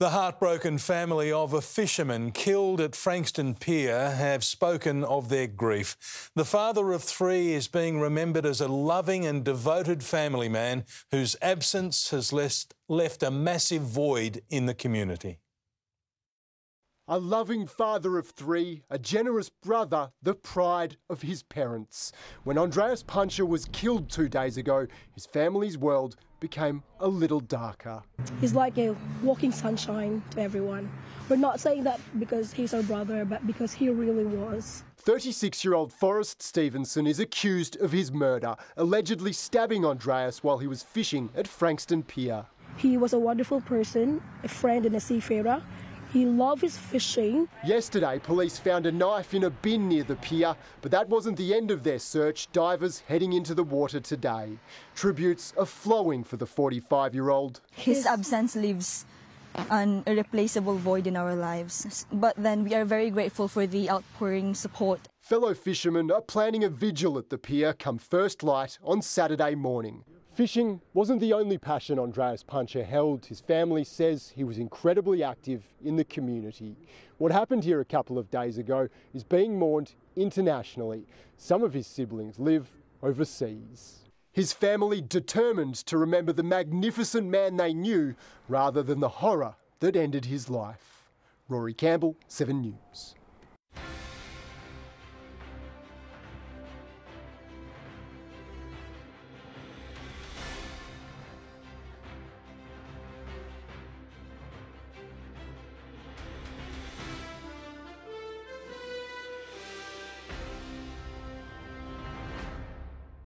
The heartbroken family of a fisherman killed at Frankston Pier have spoken of their grief. The father of three is being remembered as a loving and devoted family man whose absence has left a massive void in the community. A loving father of three, a generous brother, the pride of his parents. When Andreas Puncher was killed 2 days ago, his family's world became a little darker. He's like a walking sunshine to everyone. We're not saying that because he's our brother, but because he really was. 36-year-old Forrest Stevenson is accused of his murder, allegedly stabbing Andreas while he was fishing at Frankston Pier. He was a wonderful person, a friend and a seafarer. He loved his fishing. Yesterday, police found a knife in a bin near the pier, but that wasn't the end of their search. Divers heading into the water today. Tributes are flowing for the 45-year-old. His absence leaves an irreplaceable void in our lives, but then we are very grateful for the outpouring support. Fellow fishermen are planning a vigil at the pier come first light on Saturday morning. Fishing wasn't the only passion Andreas Puncher held. His family says he was incredibly active in the community. What happened here a couple of days ago is being mourned internationally. Some of his siblings live overseas. His family determined to remember the magnificent man they knew rather than the horror that ended his life. Rory Campbell, 7 News.